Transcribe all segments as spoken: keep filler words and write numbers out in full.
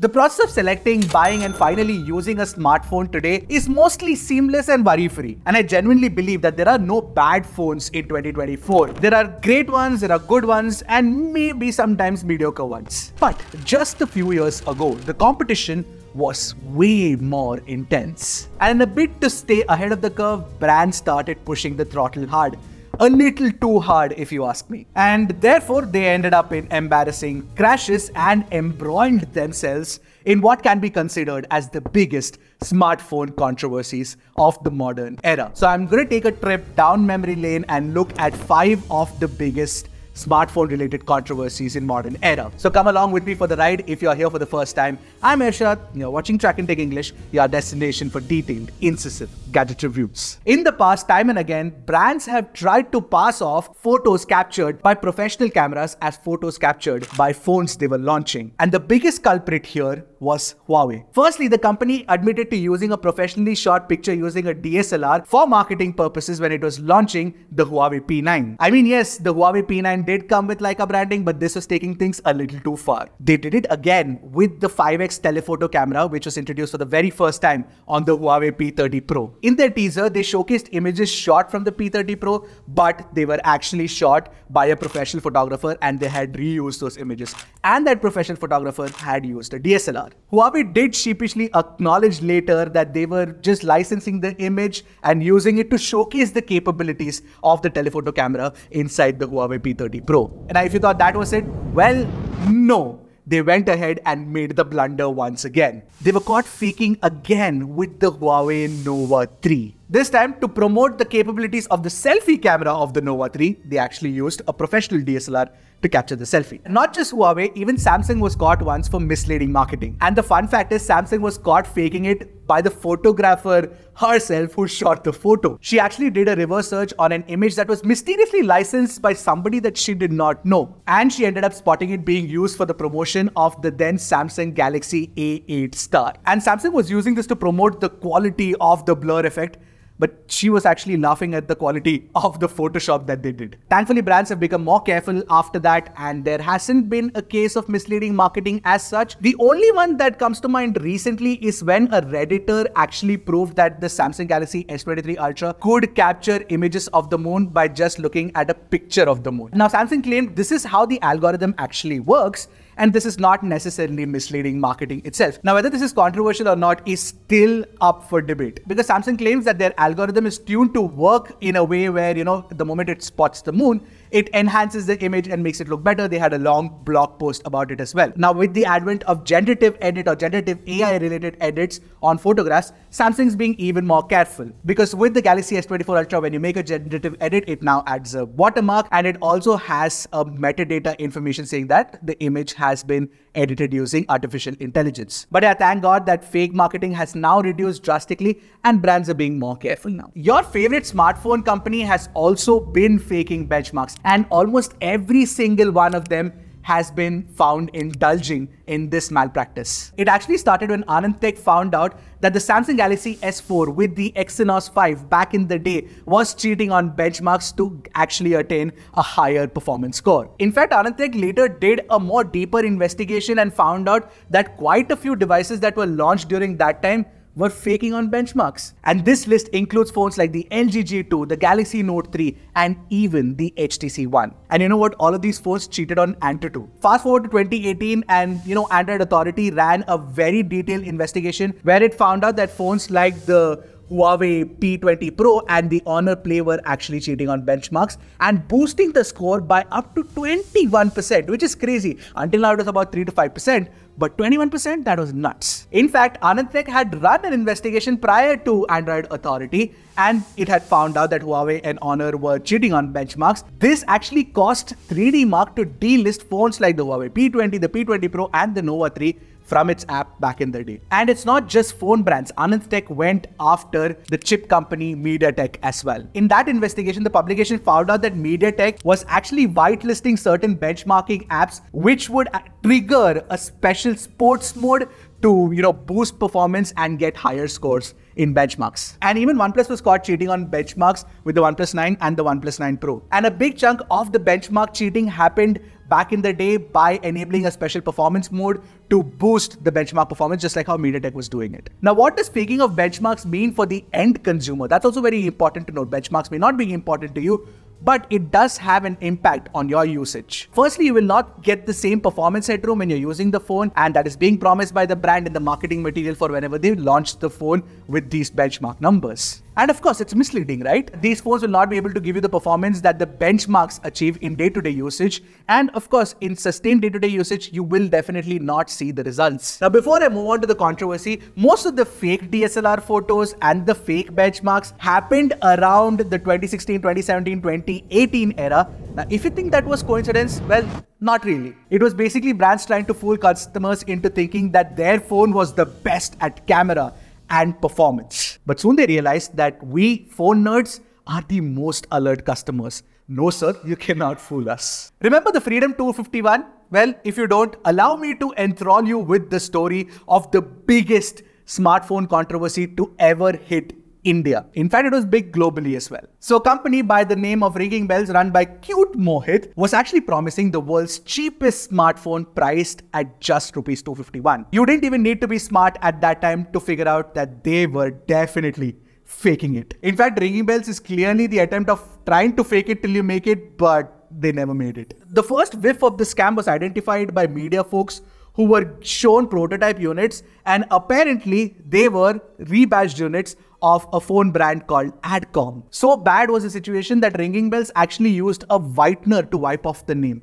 The process of selecting, buying and finally using a smartphone today is mostly seamless and worry-free. And I genuinely believe that there are no bad phones in twenty twenty-four. There are great ones, there are good ones and maybe sometimes mediocre ones. But just a few years ago, the competition was way more intense. And in a bid to stay ahead of the curve, brands started pushing the throttle hard. A little too hard if you ask me. And therefore they ended up in embarrassing crashes and embroiled themselves in what can be considered as the biggest smartphone controversies of the modern era. So I'm gonna take a trip down memory lane and look at five of the biggest smartphone related controversies in modern era. So come along with me for the ride if you're here for the first time. I'm Irshad, you're watching Track and Tech English, your destination for detailed, incisive gadget reviews. In the past, time and again, brands have tried to pass off photos captured by professional cameras as photos captured by phones they were launching. And the biggest culprit here was Huawei. Firstly, the company admitted to using a professionally shot picture using a D S L R for marketing purposes when it was launching the Huawei P nine. I mean, yes, the Huawei P nine did come with Leica branding, but this was taking things a little too far. They did it again with the five X telephoto camera, which was introduced for the very first time on the Huawei P thirty Pro. In their teaser, they showcased images shot from the P thirty Pro, but they were actually shot by a professional photographer and they had reused those images. And that professional photographer had used a D S L R. Huawei did sheepishly acknowledge later that they were just licensing the image and using it to showcase the capabilities of the telephoto camera inside the Huawei P thirty Pro. And if you thought that was it, well, no. They went ahead and made the blunder once again. They were caught faking again with the Huawei Nova three. This time, to promote the capabilities of the selfie camera of the Nova three, they actually used a professional D S L R to capture the selfie. Not just Huawei, even Samsung was caught once for misleading marketing. And the fun fact is, Samsung was caught faking it by the photographer herself who shot the photo. She actually did a reverse search on an image that was mysteriously licensed by somebody that she did not know. And she ended up spotting it being used for the promotion of the then Samsung Galaxy A eight star. And Samsung was using this to promote the quality of the blur effect, but she was actually laughing at the quality of the Photoshop that they did. Thankfully, brands have become more careful after that and there hasn't been a case of misleading marketing as such. The only one that comes to mind recently is when a Redditor actually proved that the Samsung Galaxy S twenty-three Ultra could capture images of the moon by just looking at a picture of the moon. Now, Samsung claimed this is how the algorithm actually works, and this is not necessarily misleading marketing itself. Now, whether this is controversial or not is still up for debate because Samsung claims that their algorithm is tuned to work in a way where, you know, the moment it spots the moon, it enhances the image and makes it look better. They had a long blog post about it as well. Now, with the advent of generative edit or generative A I related edits on photographs, Samsung's being even more careful because with the Galaxy S twenty-four Ultra, when you make a generative edit, it now adds a watermark and it also has a metadata information saying that the image has has been edited using artificial intelligence. But yeah, thank God that fake marketing has now reduced drastically and brands are being more careful now. Your favorite smartphone company has also been faking benchmarks and almost every single one of them has been found indulging in this malpractice. It actually started when AnandTech found out that the Samsung Galaxy S four with the Exynos five back in the day was cheating on benchmarks to actually attain a higher performance score. In fact, AnandTech later did a more deeper investigation and found out that quite a few devices that were launched during that time were faking on benchmarks. And this list includes phones like the L G G two, the Galaxy Note three, and even the H T C One. And you know what? All of these phones cheated on Antutu. Fast forward to twenty eighteen and, you know, Android Authority ran a very detailed investigation where it found out that phones like the Huawei P twenty Pro and the Honor Play were actually cheating on benchmarks and boosting the score by up to twenty-one percent, which is crazy. Until now, it was about three to five percent. But twenty-one percent, that was nuts. In fact, AnandTech had run an investigation prior to Android Authority and it had found out that Huawei and Honor were cheating on benchmarks. This actually caused three D Mark to delist phones like the Huawei P twenty, the P twenty Pro and the Nova three from its app back in the day. And it's not just phone brands. AnandTech went after the chip company MediaTek as well. In that investigation, the publication found out that MediaTek was actually whitelisting certain benchmarking apps which would trigger a special sports mode to, you know, boost performance and get higher scores in benchmarks. And even OnePlus was caught cheating on benchmarks with the OnePlus nine and the OnePlus nine Pro. And a big chunk of the benchmark cheating happened back in the day by enabling a special performance mode to boost the benchmark performance, just like how MediaTek was doing it. Now, what does speaking of benchmarks mean for the end consumer? That's also very important to note. Benchmarks may not be important to you, but it does have an impact on your usage. Firstly, you will not get the same performance headroom when you're using the phone, and that is being promised by the brand and the marketing material for whenever they launch the phone with these benchmark numbers. And of course, it's misleading, right? These phones will not be able to give you the performance that the benchmarks achieve in day-to-day usage. And of course, in sustained day-to-day usage, you will definitely not see the results. Now, before I move on to the controversy, most of the fake D S L R photos and the fake benchmarks happened around the twenty sixteen, twenty seventeen, twenty eighteen era. Now, if you think that was coincidence, well, not really. It was basically brands trying to fool customers into thinking that their phone was the best at camera and performance. But soon they realized that we phone nerds are the most alert customers. No sir, you cannot fool us. Remember the Freedom two fifty-one? Well, if you don't, allow me to enthrall you with the story of the biggest smartphone controversy to ever hit India. In fact, it was big globally as well. So a company by the name of Ringing Bells, run by cute Mohit, was actually promising the world's cheapest smartphone priced at just rupees two fifty-one. You didn't even need to be smart at that time to figure out that they were definitely faking it. In fact, Ringing Bells is clearly the attempt of trying to fake it till you make it, but they never made it. The first whiff of the scam was identified by media folks who were shown prototype units, and apparently they were rebadged units of a phone brand called Adcom. So bad was the situation that Ringing Bells actually used a whitener to wipe off the name.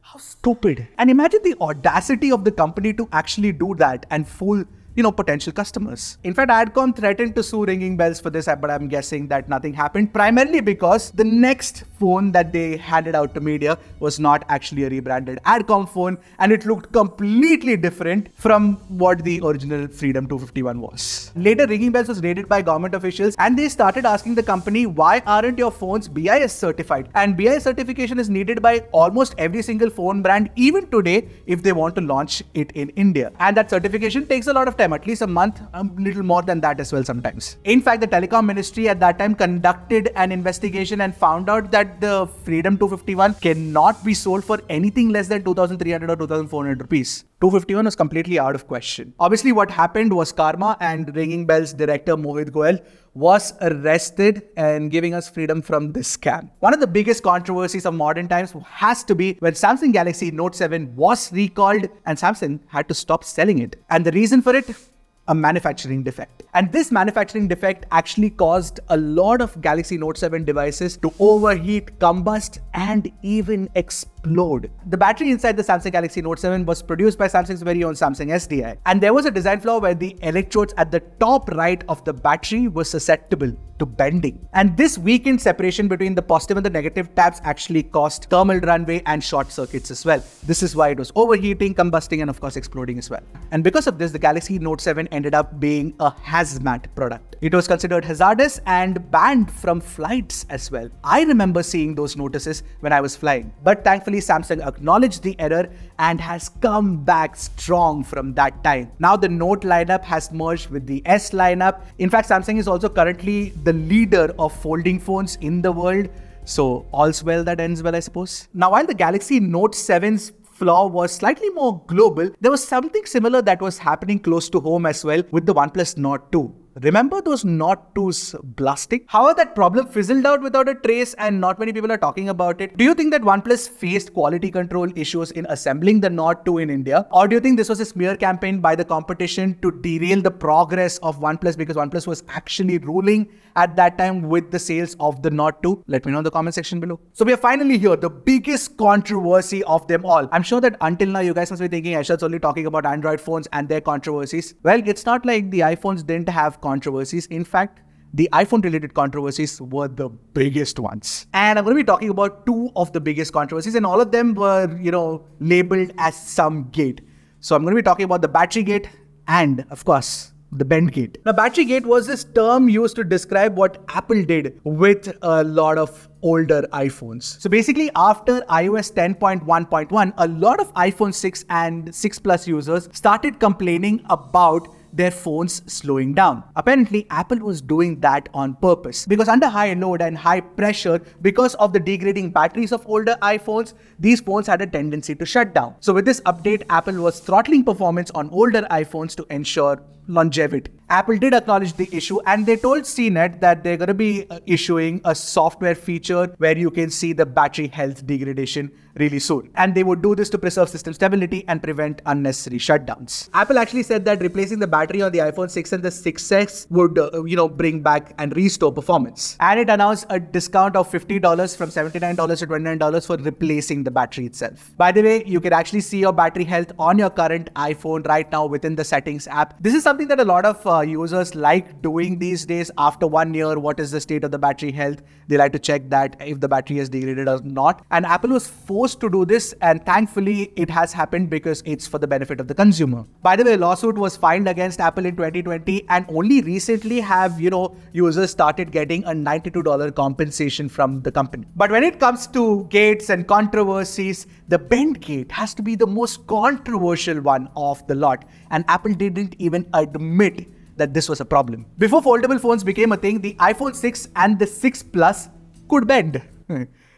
How stupid. And imagine the audacity of the company to actually do that and fool, you know, potential customers. In fact, Adcom threatened to sue Ringing Bells for this, but I'm guessing that nothing happened, primarily because the next phone that they handed out to media was not actually a rebranded Adcom phone, and it looked completely different from what the original Freedom two fifty-one was. Later, Ringing Bells was raided by government officials, and they started asking the company, why aren't your phones B I S certified? And B I S certification is needed by almost every single phone brand, even today, if they want to launch it in India. And that certification takes a lot of time. At least a month, a little more than that as well sometimes. In fact, the telecom ministry at that time conducted an investigation and found out that the Freedom two fifty-one cannot be sold for anything less than two thousand three hundred or two thousand four hundred rupees. two fifty-one was completely out of question. Obviously, what happened was karma, and Ringing Bells director Mohit Goel was arrested and giving us freedom from this scam. One of the biggest controversies of modern times has to be when Samsung Galaxy Note seven was recalled and Samsung had to stop selling it. And the reason for it? A manufacturing defect. And this manufacturing defect actually caused a lot of Galaxy Note seven devices to overheat, combust, and even explode. The battery inside the Samsung Galaxy Note seven was produced by Samsung's very own Samsung S D I. And there was a design flaw where the electrodes at the top right of the battery were susceptible to bending. And this weakened separation between the positive and the negative tabs actually caused thermal runaway and short circuits as well. This is why it was overheating, combusting, and of course exploding as well. And because of this, the Galaxy Note seven ended up being a hazmat product. It was considered hazardous and banned from flights as well. I remember seeing those notices when I was flying. But thankfully, Samsung acknowledged the error and has come back strong from that time. Now the Note lineup has merged with the S lineup. In fact, Samsung is also currently the leader of folding phones in the world. So all's well that ends well, I suppose. Now, while the Galaxy Note seven's flaw was slightly more global, there was something similar that was happening close to home as well with the OnePlus Nord two. Remember those Nord twos blasting? However, that problem fizzled out without a trace and not many people are talking about it. Do you think that OnePlus faced quality control issues in assembling the Nord two in India? Or do you think this was a smear campaign by the competition to derail the progress of OnePlus, because OnePlus was actually ruling at that time with the sales of the Nord two? Let me know in the comment section below. So we are finally here, the biggest controversy of them all. I'm sure that until now you guys must be thinking Irshad's only talking about Android phones and their controversies. Well, it's not like the iPhones didn't have controversies. In fact, the iPhone related controversies were the biggest ones. And I'm going to be talking about two of the biggest controversies, and all of them were, you know, labeled as some gate. So I'm going to be talking about the BatteryGate and, of course, the Bend Gate. Now, BatteryGate was this term used to describe what Apple did with a lot of older iPhones. So basically, after iOS ten point one point one, a lot of iPhone six and six Plus users started complaining about their phones slowing down. Apparently, Apple was doing that on purpose because under high load and high pressure, because of the degrading batteries of older iPhones, these phones had a tendency to shut down. So with this update, Apple was throttling performance on older iPhones to ensure longevity. Apple did acknowledge the issue and they told C net that they're going to be issuing a software feature where you can see the battery health degradation really soon. And they would do this to preserve system stability and prevent unnecessary shutdowns. Apple actually said that replacing the battery on the iPhone six and the six S would, uh, you know, bring back and restore performance. And it announced a discount of fifty dollars from seventy-nine dollars to twenty-nine dollars for replacing the battery itself. By the way, you can actually see your battery health on your current iPhone right now within the Settings app. This is something that a lot of uh, users like doing these days. After one year, what is the state of the battery health? They like to check that if the battery has degraded or not. And Apple was forced to do this, and thankfully it has happened because it's for the benefit of the consumer. By the way, a lawsuit was filed against Apple in twenty twenty, and only recently have, you know, users started getting a ninety-two dollars compensation from the company. But when it comes to gates and controversies, the Bend Gate has to be the most controversial one of the lot, and Apple didn't even admit that this was a problem. Before foldable phones became a thing, the iPhone six and the six Plus could bend,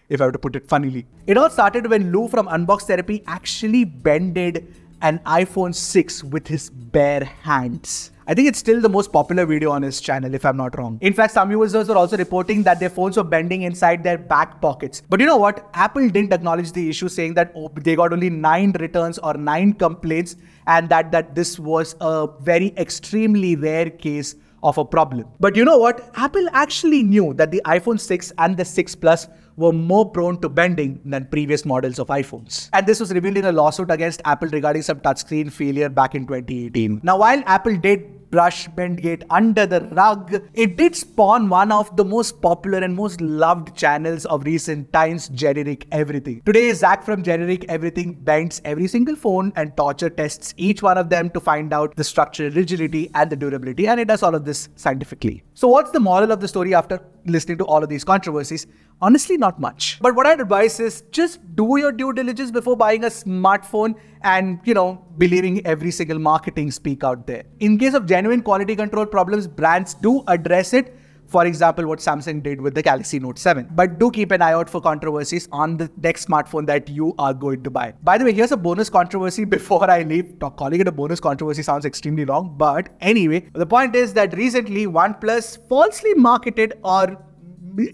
if I were to put it funnily. It all started when Lou from Unbox Therapy actually bended an iPhone six with his bare hands. I think it's still the most popular video on his channel, if I'm not wrong. In fact, some users were also reporting that their phones were bending inside their back pockets. But you know what? Apple didn't acknowledge the issue, saying that oh, they got only nine returns or nine complaints, and that, that this was a very extremely rare case of a problem. But you know what? Apple actually knew that the iPhone six and the six Plus were more prone to bending than previous models of iPhones. And this was revealed in a lawsuit against Apple regarding some touchscreen failure back in twenty eighteen. Now, while Apple did brush Bend Gate under the rug, it did spawn one of the most popular and most loved channels of recent times, Generic Everything. Today, Zach from Generic Everything bends every single phone and torture tests each one of them to find out the structural rigidity and the durability, and it does all of this scientifically. So what's the moral of the story after listening to all of these controversies? Honestly, not much. But what I'd advise is just do your due diligence before buying a smartphone and, you know, believing every single marketing speak out there. In case of genuine quality control problems, brands do address it. For example, what Samsung did with the Galaxy Note seven. But do keep an eye out for controversies on the next smartphone that you are going to buy. By the way, here's a bonus controversy before I leave. Calling it a bonus controversy sounds extremely wrong. But anyway, the point is that recently OnePlus falsely marketed, or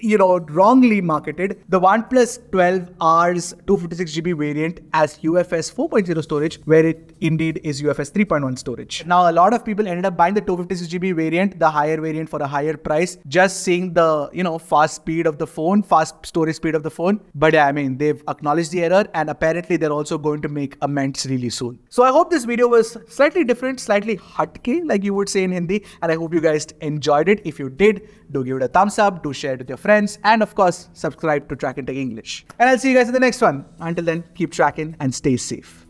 you know, wrongly marketed, the OnePlus twelve R's two fifty-six gigabyte variant as U F S four point oh storage, where it indeed is U F S three point one storage. Now, a lot of people ended up buying the two fifty-six gigabyte variant, the higher variant, for a higher price, just seeing the, you know, fast speed of the phone, fast storage speed of the phone. But yeah, I mean, they've acknowledged the error, and apparently they're also going to make amends really soon. So I hope this video was slightly different, slightly hatke, like you would say in Hindi, and I hope you guys enjoyed it. If you did, do give it a thumbs up, do share it with your friends, and of course subscribe to Track and Tech English, and I'll see you guys in the next one. Until then, keep tracking and stay safe.